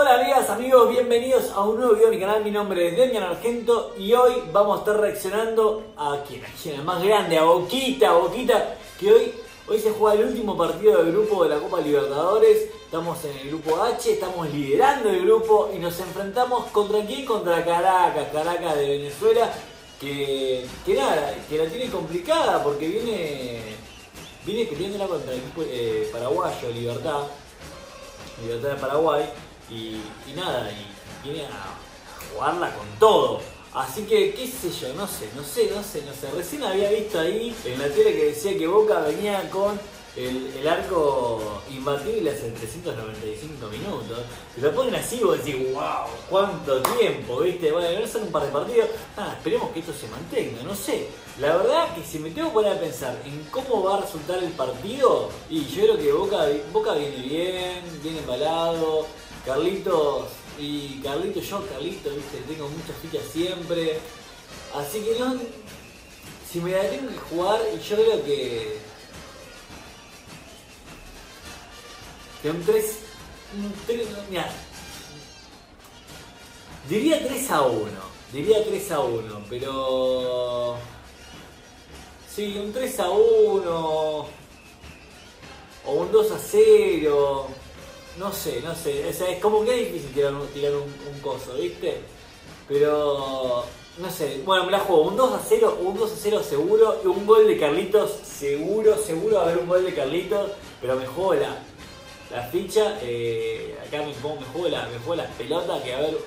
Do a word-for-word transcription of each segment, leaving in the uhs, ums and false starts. Hola amigas, amigos, bienvenidos a un nuevo video de mi canal. Mi nombre es Demian Argento y hoy vamos a estar reaccionando a quien, a quien, al más grande, a Boquita, a Boquita, que hoy, hoy se juega el último partido del grupo de la Copa Libertadores. Estamos en el grupo H, estamos liderando el grupo y nos enfrentamos contra quién, contra Caracas, Caracas de Venezuela, que, que nada, que la tiene complicada porque viene, viene queriéndola contra el equipo eh, paraguayo, Libertad, Libertad de Paraguay. Y, y nada, y viene a jugarla con todo. Así que, qué sé yo, no sé, no sé, no sé, no sé. Recién había visto ahí en la tele que decía que Boca venía con el, el arco imbatible hace trescientos noventa y cinco minutos. Si lo ponen así, vos decís, wow, cuánto tiempo, viste. Bueno, son un par de partidos. Nada, esperemos que esto se mantenga, no sé. La verdad que si me tengo que poner a pensar en cómo va a resultar el partido, y yo creo que Boca, Boca viene bien, viene embalado. Carlitos, y Carlito, yo Carlito, viste, tengo muchas fichas siempre. Así que no, si me la tengo que jugar, yo creo que que un tres, un tres, mirá, diría tres a uno, diría tres a uno, pero sí, un tres a uno, o un dos a cero. No sé, no sé, o sea, es como que es difícil tirar un, tirar un, un coso, ¿viste? Pero, no sé, bueno, me la juego, un dos a cero, un dos a cero seguro, un gol de Carlitos seguro, seguro va a haber un gol de Carlitos, pero me juego la, la ficha, eh, acá me, me, juego la, me juego las pelotas, que a ver,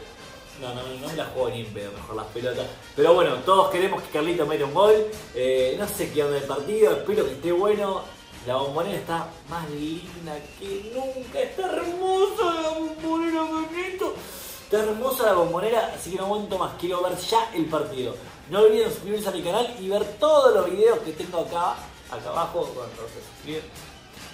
no, no, no me la juego ni en pedo, mejor las pelotas, pero bueno, todos queremos que Carlitos meta un gol, eh, no sé qué onda el partido, espero que esté bueno. La Bombonera está más linda que nunca, está hermosa la Bombonera, bonito. Está hermosa la Bombonera, así que no aguanto más, quiero ver ya el partido. No olviden suscribirse a mi canal y ver todos los videos que tengo acá, acá abajo, cuando se suscriben.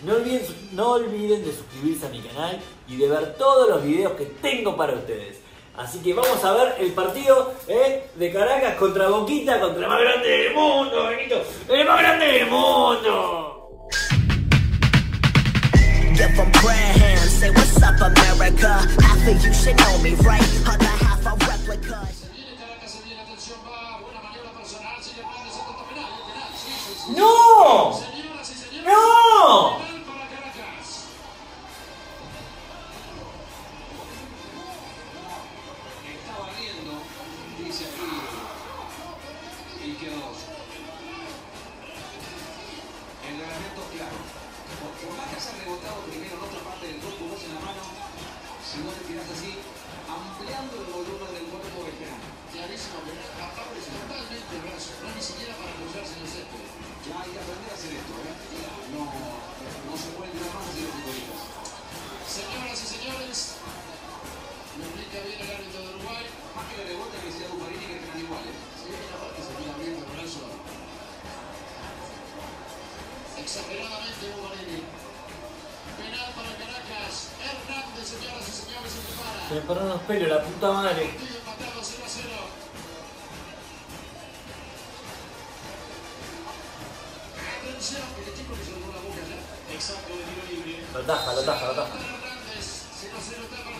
No olviden, no olviden de suscribirse a mi canal y de ver todos los videos que tengo para ustedes. Así que vamos a ver el partido eh, de Caracas contra Boquita, contra el más grande del mundo, bonito. ¡El más grande del mundo! ¡No! ¡No! Exageradamente Bombonera. Penal para Caracas. Hernández, señoras y señores, se prepara. Se pararon los pelos, la puta madre. Partido empatado cero a cero. Atención, el chico que se lo pone la boca ya. Exacto, de tiro libre. La taja, la taja, la taja.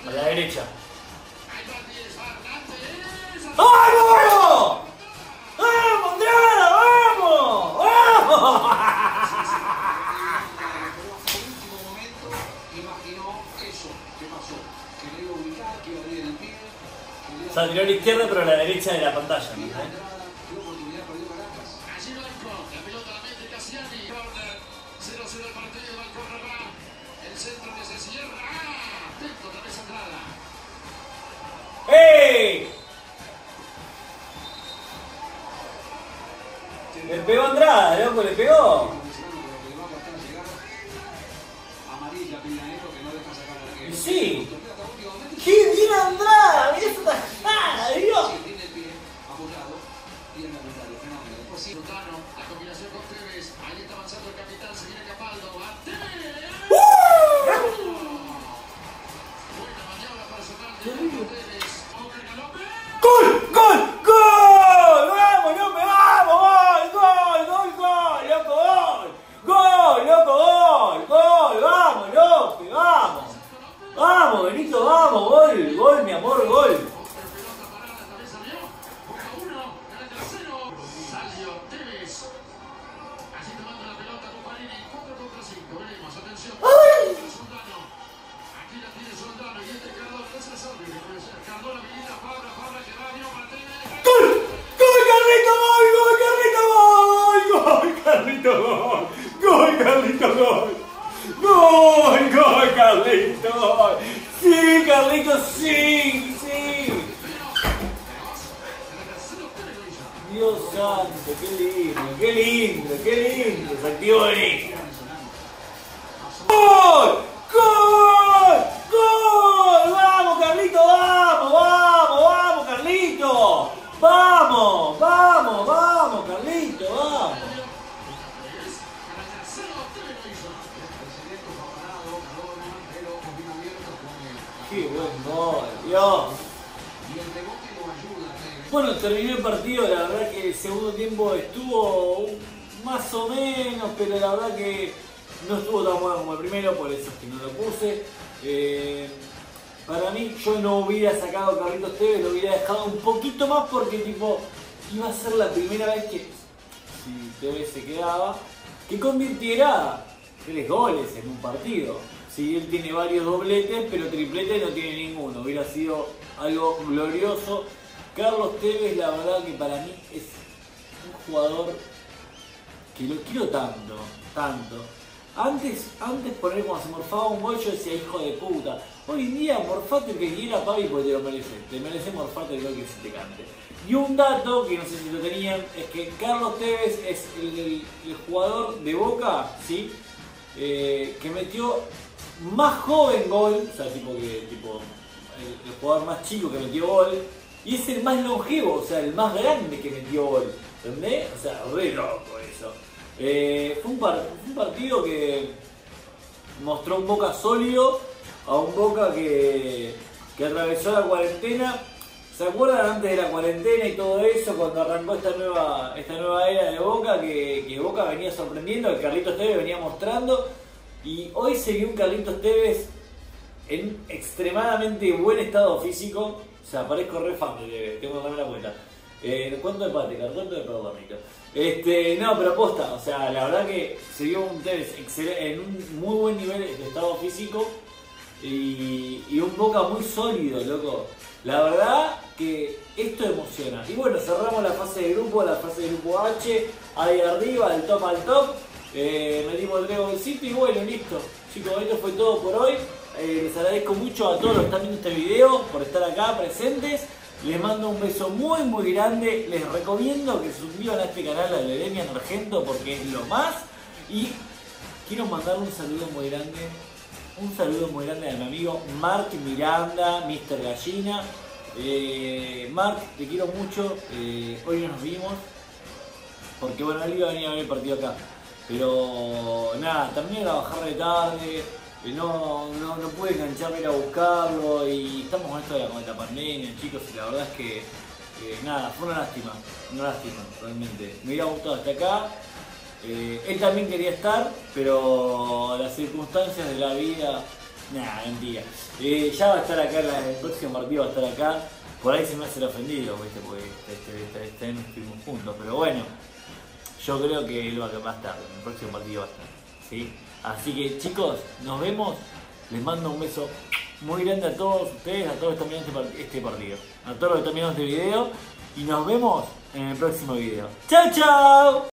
A la derecha. Ahí va diez, va Hernández. ¡Vamos! ¡Vamos, Andrada! ¡Vamos! ¡Vamos! O sea, tiró a la izquierda pero a la derecha de la pantalla, ¿no? ¡Ey! Le pegó a Andrada, loco, le pegó. Y sí. ¡Qué bien Andrada! ¡Mirá esta tajada, Dios! Tiene el pie apoyado y el comentario, fenómeno. Después sí, Lutano, la combinación con Tevez. Ahí está avanzando el capitán, se viene Capaldo. ¡A Tevez! Buena maniobra personal de Tevez. ¡Gol! ¡Gol! ¡Gol! ¡Vamos, loco! ¡Vamos! ¡Gol! ¡Gol! ¡Gol! ¡Loco! ¡Gol! ¡Gol! ¡Loco! ¡Gol! ¡Gol! ¡Vamos, loco! ¡Vamos! ¡Vamos, Benito! ¡Vamos, gol! Gol, gol, mi amor, gol. Bueno, terminó el partido, la verdad que el segundo tiempo estuvo más o menos, pero la verdad que no estuvo tan bueno como el primero, por eso es que no lo puse. Eh, para mí, yo no hubiera sacado a Carlitos Tevez, lo hubiera dejado un poquito más porque tipo iba a ser la primera vez que, si Tevez se quedaba, que convirtiera tres goles en un partido. Si sí, él tiene varios dobletes, pero triplete no tiene ninguno. Hubiera sido algo glorioso. Carlos Tevez, la verdad que para mí es un jugador que lo quiero tanto, tanto. Antes, antes por él cuando se morfaba un gol yo decía hijo de puta. Hoy en día morfate el que quiera, Pavi, porque te lo mereces. Te mereces morfate el gol que se te cante. Y un dato, que no sé si lo tenían, es que Carlos Tevez es el, el, el jugador de Boca, ¿sí? Eh, que metió más joven gol, o sea, tipo que tipo el, el jugador más chico que metió gol, y es el más longevo, o sea, el más grande que metió gol, ¿entendés? O sea, re loco eso. Eh, fue, un par, fue un partido que mostró un Boca sólido, a un Boca que, que atravesó la cuarentena. ¿Se acuerdan antes de la cuarentena y todo eso, cuando arrancó esta nueva, esta nueva era de Boca, que, que Boca venía sorprendiendo, que Carlitos Tevez venía mostrando? Y hoy se vio un Carlitos Tevez en extremadamente buen estado físico. O sea, parezco re fan de Tevez, tengo que darme la cuenta. Eh, ¿Cuánto empate, Carlos? ¿Cuánto de perdón, amigo? Este, no, pero posta, o sea, la verdad que se vio un Tevez en un muy buen nivel de estado físico y, y un Boca muy sólido, loco. La verdad que esto emociona. Y bueno, cerramos la fase de grupo, la fase de grupo H, ahí arriba, del top al top. Eh, metimos el dragoncito y bueno, listo. Chicos, esto fue todo por hoy. Eh, les agradezco mucho a todos los que están viendo este video por estar acá presentes. Les mando un beso muy muy grande. Les recomiendo que se suscriban a este canal, al de Demian Argento, porque es lo más. Y quiero mandarle un saludo muy grande. Un saludo muy grande a mi amigo Mark Miranda, mister Gallina. Eh, Mark, te quiero mucho. Eh, hoy no nos vimos porque bueno, él iba a venir a ver el partido acá. Pero nada, también era bajar de tarde, no, no, no pude engancharme, ir a buscarlo y estamos con esto de la, con la pandemia, chicos, y la verdad es que eh, nada, fue una lástima, una lástima realmente. Me hubiera gustado hasta acá, eh, él también quería estar, pero las circunstancias de la vida, nada, mentira. Eh, ya va a estar acá, la, el próximo partido va a estar acá, por ahí se me hace el ofendido, ¿viste? Porque este, este, este, este, no estuvimos juntos, pero bueno. Yo creo que él va a estar, en el próximo partido va a estar, ¿sí? Así que chicos, nos vemos, les mando un beso muy grande a todos ustedes, a todos los que están mirando este, este partido, a todos los que están mirando este video, y nos vemos en el próximo video. ¡Chao, chao!